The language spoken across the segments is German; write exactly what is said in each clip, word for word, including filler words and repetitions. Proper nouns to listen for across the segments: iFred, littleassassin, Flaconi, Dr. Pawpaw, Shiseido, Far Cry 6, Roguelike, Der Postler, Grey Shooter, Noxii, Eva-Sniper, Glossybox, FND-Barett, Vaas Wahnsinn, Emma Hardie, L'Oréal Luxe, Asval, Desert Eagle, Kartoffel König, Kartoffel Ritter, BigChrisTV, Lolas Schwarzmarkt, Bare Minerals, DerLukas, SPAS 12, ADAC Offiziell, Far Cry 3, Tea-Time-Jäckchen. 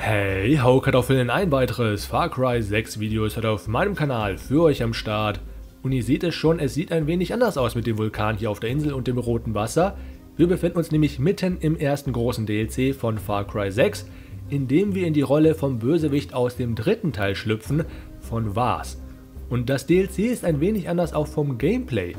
Hey ho Kartoffeln, ein weiteres Far Cry sechs Video ist heute auf meinem Kanal für euch am Start. Und ihr seht es schon, es sieht ein wenig anders aus mit dem Vulkan hier auf der Insel und dem roten Wasser. Wir befinden uns nämlich mitten im ersten großen D L C von Far Cry sechs, in dem wir in die Rolle vom Bösewicht aus dem dritten Teil schlüpfen, von Vaas. Und das D L C ist ein wenig anders auch vom Gameplay,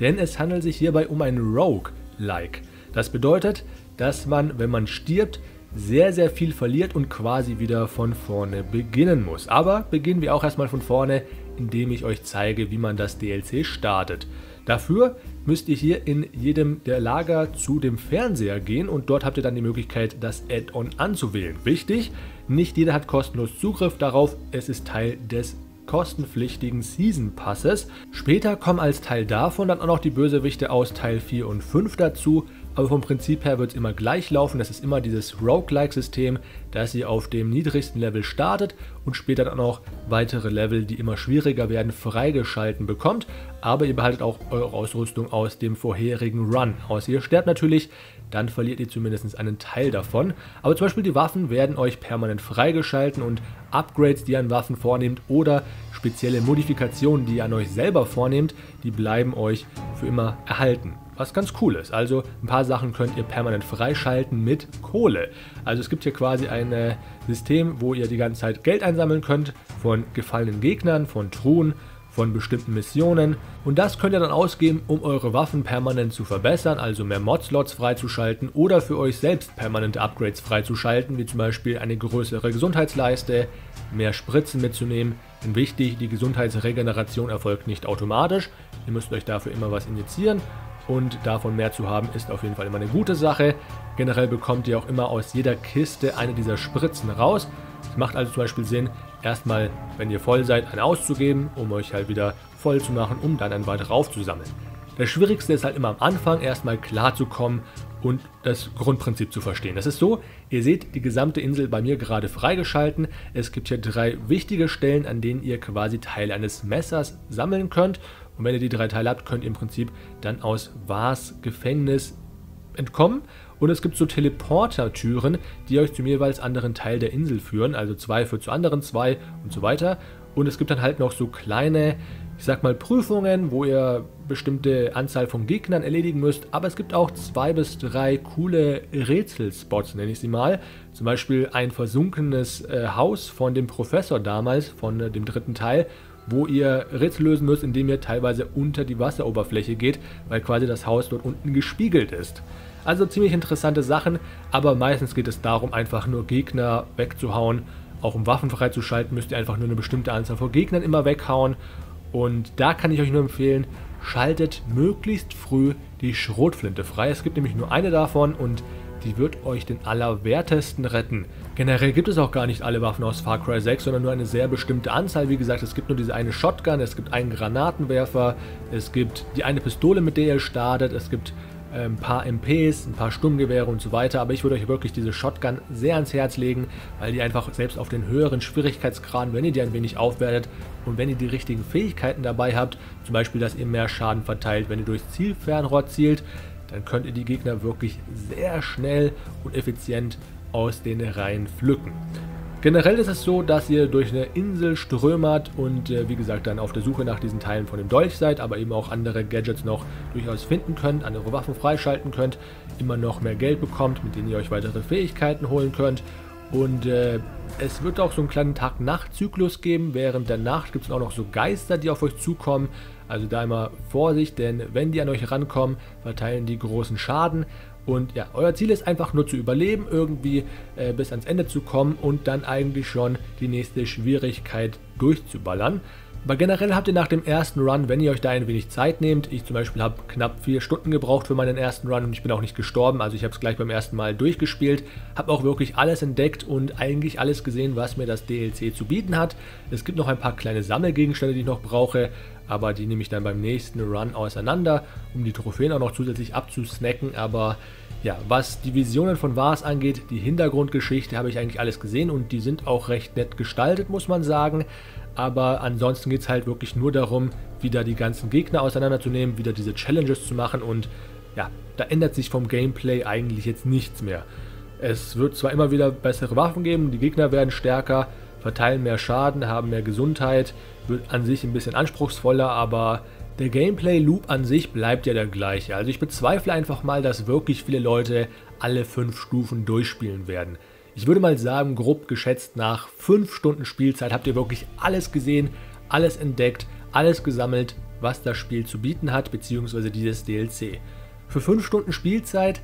denn es handelt sich hierbei um ein Rogue-like. Das bedeutet, dass man, wenn man stirbt, sehr sehr viel verliert und quasi wieder von vorne beginnen muss. Aber beginnen wir auch erstmal von vorne, indem ich euch zeige, wie man das D L C startet. Dafür müsst ihr hier in jedem der Lager zu dem Fernseher gehen und dort habt ihr dann die Möglichkeit, das Add-on anzuwählen. Wichtig, nicht jeder hat kostenlos Zugriff darauf, es ist Teil des kostenpflichtigen Season Passes. Später kommen als Teil davon dann auch noch die Bösewichte aus Teil vier und fünf dazu, aber vom Prinzip her wird es immer gleich laufen. Das ist immer dieses Roguelike-System, dass ihr auf dem niedrigsten Level startet und später dann auch weitere Level, die immer schwieriger werden, freigeschalten bekommt, aber ihr behaltet auch eure Ausrüstung aus dem vorherigen Run aus. Ihr sterbt natürlich, dann verliert ihr zumindest einen Teil davon, aber zum Beispiel die Waffen werden euch permanent freigeschalten und Upgrades, die ihr an Waffen vornehmt oder spezielle Modifikationen, die ihr an euch selber vornehmt, die bleiben euch für immer erhalten. Was ganz cool ist. Also ein paar Sachen könnt ihr permanent freischalten mit Kohle. Also es gibt hier quasi ein äh, System, wo ihr die ganze Zeit Geld einsammeln könnt von gefallenen Gegnern, von Truhen, von bestimmten Missionen. Und das könnt ihr dann ausgeben, um eure Waffen permanent zu verbessern, also mehr Mod-Slots freizuschalten oder für euch selbst permanente Upgrades freizuschalten, wie zum Beispiel eine größere Gesundheitsleiste, mehr Spritzen mitzunehmen. Denn wichtig, die Gesundheitsregeneration erfolgt nicht automatisch. Ihr müsst euch dafür immer was injizieren. Und davon mehr zu haben, ist auf jeden Fall immer eine gute Sache. Generell bekommt ihr auch immer aus jeder Kiste eine dieser Spritzen raus. Es macht also zum Beispiel Sinn, erstmal, wenn ihr voll seid, eine auszugeben, um euch halt wieder voll zu machen, um dann einen weiter raufzusammeln. Das Schwierigste ist halt immer am Anfang, erstmal klarzukommen und das Grundprinzip zu verstehen. Das ist so, ihr seht die gesamte Insel bei mir gerade freigeschalten. Es gibt hier drei wichtige Stellen, an denen ihr quasi Teile eines Messers sammeln könnt. Und wenn ihr die drei Teile habt, könnt ihr im Prinzip dann aus Vaas Gefängnis entkommen. Und es gibt so Teleportertüren, die euch zum jeweils anderen Teil der Insel führen. Also zwei führt zu anderen zwei und so weiter. Und es gibt dann halt noch so kleine, ich sag mal, Prüfungen, wo ihr bestimmte Anzahl von Gegnern erledigen müsst. Aber es gibt auch zwei bis drei coole Rätselspots, nenne ich sie mal. Zum Beispiel ein versunkenes äh, Haus von dem Professor damals, von äh, dem dritten Teil, wo ihr Rätsel lösen müsst, indem ihr teilweise unter die Wasseroberfläche geht, weil quasi das Haus dort unten gespiegelt ist. Also ziemlich interessante Sachen, aber meistens geht es darum, einfach nur Gegner wegzuhauen. Auch um Waffen freizuschalten, müsst ihr einfach nur eine bestimmte Anzahl von Gegnern immer weghauen. Und da kann ich euch nur empfehlen, schaltet möglichst früh die Schrotflinte frei. Es gibt nämlich nur eine davon und die wird euch den Allerwertesten retten. Generell gibt es auch gar nicht alle Waffen aus Far Cry sechs, sondern nur eine sehr bestimmte Anzahl. Wie gesagt, es gibt nur diese eine Shotgun, es gibt einen Granatenwerfer, es gibt die eine Pistole, mit der ihr startet, es gibt ein paar M Ps, ein paar Sturmgewehre und so weiter, aber ich würde euch wirklich diese Shotgun sehr ans Herz legen, weil die einfach selbst auf den höheren Schwierigkeitsgraden, wenn ihr die ein wenig aufwertet und wenn ihr die richtigen Fähigkeiten dabei habt, zum Beispiel, dass ihr mehr Schaden verteilt, wenn ihr durchs Zielfernrohr zielt, dann könnt ihr die Gegner wirklich sehr schnell und effizient aus den Reihen pflücken. Generell ist es so, dass ihr durch eine Insel strömert und äh, wie gesagt dann auf der Suche nach diesen Teilen von dem Dolch seid, aber eben auch andere Gadgets noch durchaus finden könnt, andere Waffen freischalten könnt, immer noch mehr Geld bekommt, mit denen ihr euch weitere Fähigkeiten holen könnt. Und äh, es wird auch so einen kleinen Tag-Nacht-Zyklus geben. Während der Nacht gibt es auch noch so Geister, die auf euch zukommen. Also da immer Vorsicht, denn wenn die an euch rankommen, verteilen die großen Schaden. Und ja, euer Ziel ist einfach nur zu überleben, irgendwie äh, bis ans Ende zu kommen und dann eigentlich schon die nächste Schwierigkeit durchzuballern. Aber generell habt ihr nach dem ersten Run, wenn ihr euch da ein wenig Zeit nehmt, ich zum Beispiel habe knapp vier Stunden gebraucht für meinen ersten Run und ich bin auch nicht gestorben, also ich habe es gleich beim ersten Mal durchgespielt, habe auch wirklich alles entdeckt und eigentlich alles gesehen, was mir das D L C zu bieten hat. Es gibt noch ein paar kleine Sammelgegenstände, die ich noch brauche, aber die nehme ich dann beim nächsten Run auseinander, um die Trophäen auch noch zusätzlich abzusnacken. Aber ja, was die Visionen von Vaas angeht, die Hintergrundgeschichte habe ich eigentlich alles gesehen und die sind auch recht nett gestaltet, muss man sagen. Aber ansonsten geht es halt wirklich nur darum, wieder die ganzen Gegner auseinanderzunehmen, wieder diese Challenges zu machen und ja, da ändert sich vom Gameplay eigentlich jetzt nichts mehr. Es wird zwar immer wieder bessere Waffen geben, die Gegner werden stärker, verteilen mehr Schaden, haben mehr Gesundheit, wird an sich ein bisschen anspruchsvoller, aber der Gameplay-Loop an sich bleibt ja der gleiche. Also ich bezweifle einfach mal, dass wirklich viele Leute alle fünf Stufen durchspielen werden. Ich würde mal sagen, grob geschätzt nach fünf Stunden Spielzeit habt ihr wirklich alles gesehen, alles entdeckt, alles gesammelt, was das Spiel zu bieten hat, beziehungsweise dieses D L C. Für fünf Stunden Spielzeit,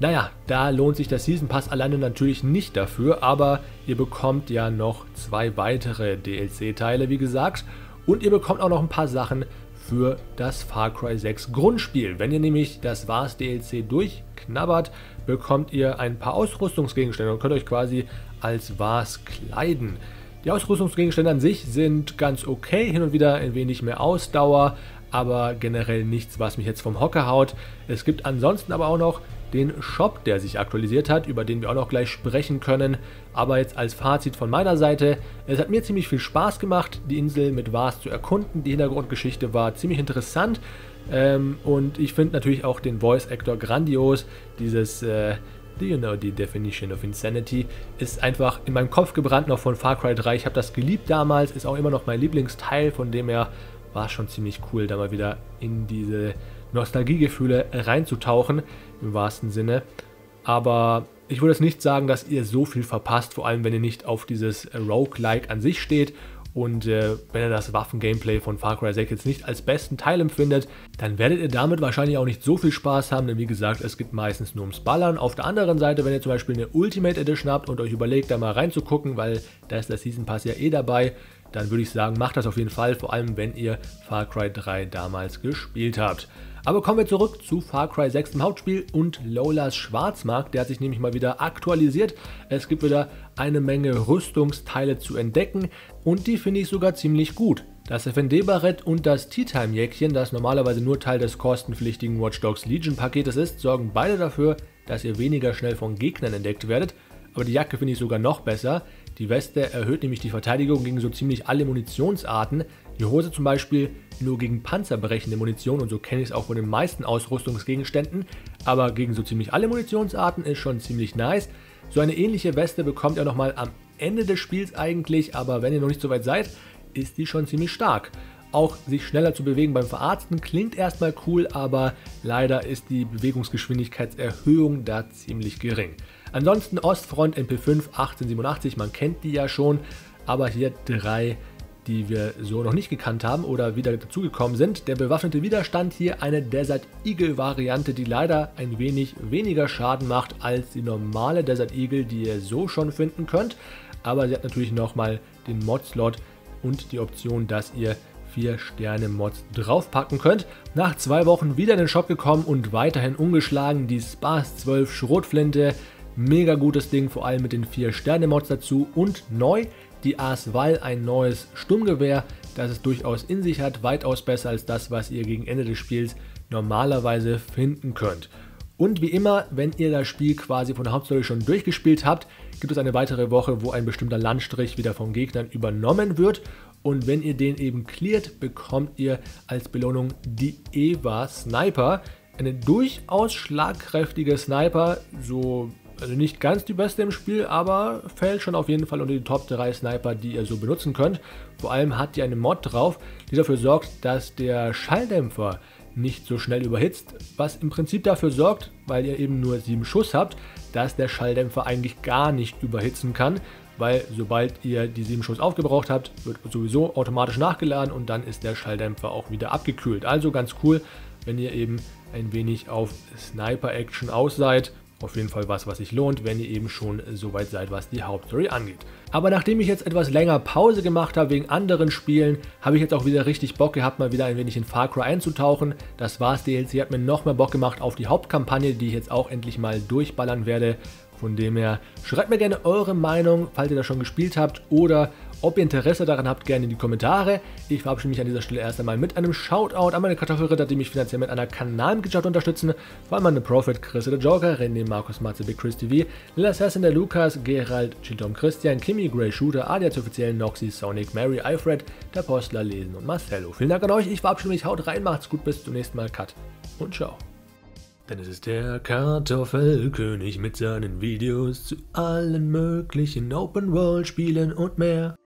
naja, da lohnt sich der Season Pass alleine natürlich nicht dafür, aber ihr bekommt ja noch zwei weitere D L C-Teile, wie gesagt, und ihr bekommt auch noch ein paar Sachen für das Far Cry sechs Grundspiel. Wenn ihr nämlich das Vaas D L C durchknabbert, bekommt ihr ein paar Ausrüstungsgegenstände und könnt euch quasi als Vaas kleiden. Die Ausrüstungsgegenstände an sich sind ganz okay, hin und wieder ein wenig mehr Ausdauer, aber generell nichts, was mich jetzt vom Hocker haut. Es gibt ansonsten aber auch noch den Shop, der sich aktualisiert hat, über den wir auch noch gleich sprechen können. Aber jetzt als Fazit von meiner Seite, es hat mir ziemlich viel Spaß gemacht, die Insel mit Vaas zu erkunden. Die Hintergrundgeschichte war ziemlich interessant ähm, und ich finde natürlich auch den Voice Actor grandios. Dieses... Äh, Do you know the definition of insanity? Ist einfach in meinem Kopf gebrannt noch von Far Cry drei. Ich habe das geliebt damals, ist auch immer noch mein Lieblingsteil, von dem her war es schon ziemlich cool, da mal wieder in diese Nostalgiegefühle reinzutauchen, im wahrsten Sinne. Aber ich würde jetzt nicht sagen, dass ihr so viel verpasst, vor allem wenn ihr nicht auf dieses Roguelike an sich steht. Und äh, wenn ihr das Waffen-Gameplay von Far Cry sechs jetzt nicht als besten Teil empfindet, dann werdet ihr damit wahrscheinlich auch nicht so viel Spaß haben, denn wie gesagt, es geht meistens nur ums Ballern. Auf der anderen Seite, wenn ihr zum Beispiel eine Ultimate Edition habt und euch überlegt, da mal reinzugucken, weil da ist der Season Pass ja eh dabei, dann würde ich sagen, macht das auf jeden Fall, vor allem wenn ihr Far Cry drei damals gespielt habt. Aber kommen wir zurück zu Far Cry sechs im Hauptspiel und Lolas Schwarzmarkt, der hat sich nämlich mal wieder aktualisiert. Es gibt wieder eine Menge Rüstungsteile zu entdecken und die finde ich sogar ziemlich gut. Das F N D-Barett und das Tea-Time-Jäckchen, das normalerweise nur Teil des kostenpflichtigen Watch Dogs Legion-Paketes ist, sorgen beide dafür, dass ihr weniger schnell von Gegnern entdeckt werdet. Aber die Jacke finde ich sogar noch besser. Die Weste erhöht nämlich die Verteidigung gegen so ziemlich alle Munitionsarten. Die Hose zum Beispiel nur gegen panzerbrechende Munition und so kenne ich es auch von den meisten Ausrüstungsgegenständen. Aber gegen so ziemlich alle Munitionsarten ist schon ziemlich nice. So eine ähnliche Weste bekommt ihr nochmal am Ende des Spiels eigentlich, aber wenn ihr noch nicht so weit seid, ist die schon ziemlich stark. Auch sich schneller zu bewegen beim Verarzten klingt erstmal cool, aber leider ist die Bewegungsgeschwindigkeitserhöhung da ziemlich gering. Ansonsten Ostfront M P fünf achtzehnhundertsiebenundachtzig, man kennt die ja schon, aber hier drei, die wir so noch nicht gekannt haben oder wieder dazugekommen sind. Der bewaffnete Widerstand, hier eine Desert Eagle Variante, die leider ein wenig weniger Schaden macht als die normale Desert Eagle, die ihr so schon finden könnt, aber sie hat natürlich nochmal den Mod-Slot und die Option, dass ihr vier Sterne Mods draufpacken könnt. Nach zwei Wochen wieder in den Shop gekommen und weiterhin ungeschlagen die SPAS zwölf Schrotflinte. Mega gutes Ding, vor allem mit den vier Sterne Mods dazu und neu die Asval, ein neues Sturmgewehr, das es durchaus in sich hat, weitaus besser als das, was ihr gegen Ende des Spiels normalerweise finden könnt. Und wie immer, wenn ihr das Spiel quasi von der Hauptstory schon durchgespielt habt, gibt es eine weitere Woche, wo ein bestimmter Landstrich wieder von Gegnern übernommen wird. Und wenn ihr den eben cleart, bekommt ihr als Belohnung die Eva-Sniper. Eine durchaus schlagkräftige Sniper, so... Also nicht ganz die beste im Spiel, aber fällt schon auf jeden Fall unter die Top drei Sniper, die ihr so benutzen könnt. Vor allem hat die eine Mod drauf, die dafür sorgt, dass der Schalldämpfer nicht so schnell überhitzt, was im Prinzip dafür sorgt, weil ihr eben nur sieben Schuss habt, dass der Schalldämpfer eigentlich gar nicht überhitzen kann, weil sobald ihr die sieben Schuss aufgebraucht habt, wird sowieso automatisch nachgeladen und dann ist der Schalldämpfer auch wieder abgekühlt. Also ganz cool, wenn ihr eben ein wenig auf Sniper-Action aus seid. Auf jeden Fall was, was sich lohnt, wenn ihr eben schon so weit seid, was die Hauptstory angeht. Aber nachdem ich jetzt etwas länger Pause gemacht habe wegen anderen Spielen, habe ich jetzt auch wieder richtig Bock gehabt, mal wieder ein wenig in Far Cry einzutauchen. Das war's, D L C hat mir noch mehr Bock gemacht auf die Hauptkampagne, die ich jetzt auch endlich mal durchballern werde. Von dem her, schreibt mir gerne eure Meinung, falls ihr das schon gespielt habt oder ob ihr Interesse daran habt, gerne in die Kommentare. Ich verabschiede mich an dieser Stelle erst einmal mit einem Shoutout an meine Kartoffel Ritter, die mich finanziell mit einer Kanalmitgliedschaft unterstützen, vor allem an den Profit, Chris der Joker, René, Markus, Matze, Big Chris T V, Lil Assassin, der Lukas, Gerald, Chiltom, Christian, Kimi, Grey Shooter, Adias Offiziell, Noxy, Sonic, Mary, Ifred, der Postler, Lesen und Marcello. Vielen Dank an euch, ich verabschiede mich, haut rein, macht's gut, bis zum nächsten Mal, Cut und ciao. Denn es ist der Kartoffel König mit seinen Videos zu allen möglichen Open-World-Spielen und mehr.